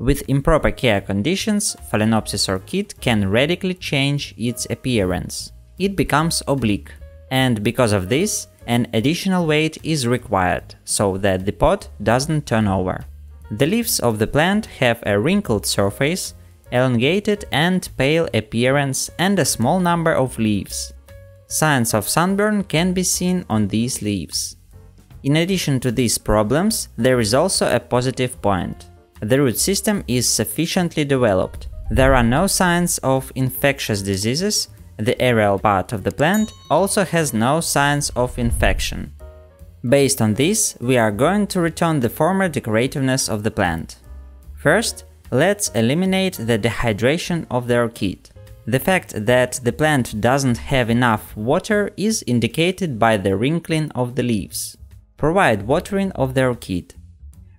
With improper care conditions, Phalaenopsis orchid can radically change its appearance. It becomes oblique, and because of this, an additional weight is required, so that the pot doesn't turn over. The leaves of the plant have a wrinkled surface, elongated and pale appearance, and a small number of leaves. Signs of sunburn can be seen on these leaves. In addition to these problems, there is also a positive point. The root system is sufficiently developed. There are no signs of infectious diseases. The aerial part of the plant also has no signs of infection. Based on this, we are going to return the former decorativeness of the plant. First, let's eliminate the dehydration of the orchid. The fact that the plant doesn't have enough water is indicated by the wrinkling of the leaves. Provide watering of the orchid.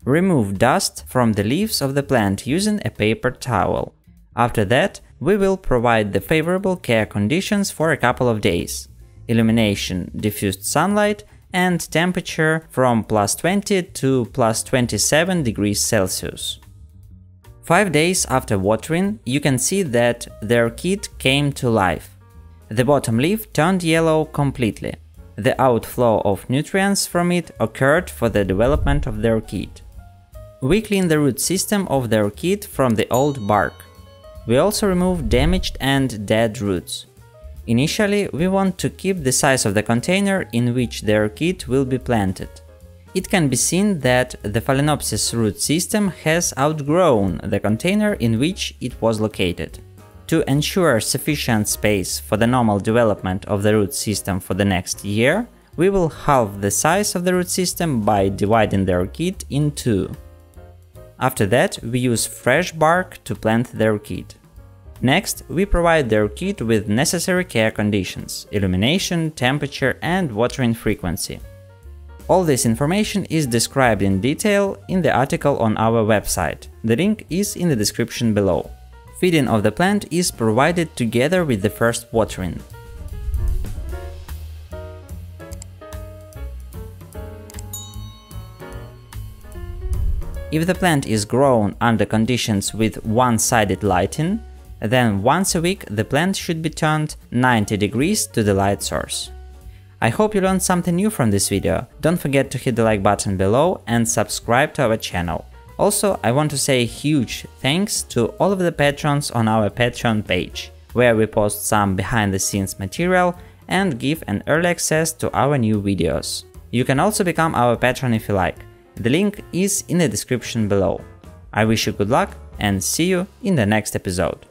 Remove dust from the leaves of the plant using a paper towel. After that, we will provide the favorable care conditions for a couple of days. Illumination, diffused sunlight, and temperature from +20 to +27 degrees Celsius. 5 days after watering, you can see that the orchid came to life. The bottom leaf turned yellow completely. The outflow of nutrients from it occurred for the development of the orchid. We clean the root system of the orchid from the old bark. We also remove damaged and dead roots. Initially, we want to keep the size of the container in which the orchid will be planted. It can be seen that the Phalaenopsis root system has outgrown the container in which it was located. To ensure sufficient space for the normal development of the root system for the next year, we will halve the size of the root system by dividing the orchid in two. After that, we use fresh bark to plant the orchid. Next, we provide the orchid with necessary care conditions – illumination, temperature and watering frequency. All this information is described in detail in the article on our website. The link is in the description below. Feeding of the plant is provided together with the first watering. If the plant is grown under conditions with one-sided lighting, then once a week the plant should be turned 90 degrees to the light source. I hope you learned something new from this video. Don't forget to hit the like button below and subscribe to our channel. Also, I want to say huge thanks to all of the patrons on our Patreon page, where we post some behind-the-scenes material and give an early access to our new videos. You can also become our patron if you like. The link is in the description below. I wish you good luck and see you in the next episode.